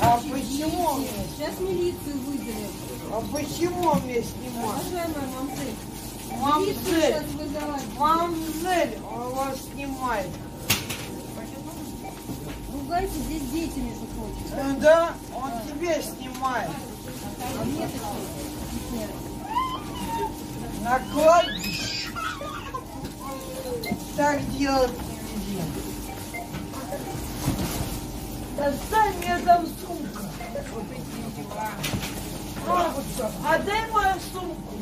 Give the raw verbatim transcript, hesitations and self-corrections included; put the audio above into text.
А почему мне? Сейчас милицию выделим. А почему мне снимать? Уважаемая мамзель. Мамзель, мамзель, он вас снимает. Ругайте, здесь дети, между прочим. Да, он да. Тебе снимает. А мне а на кладбище. Так делать нельзя. Достань мне там сумку. Отдай мою сумку.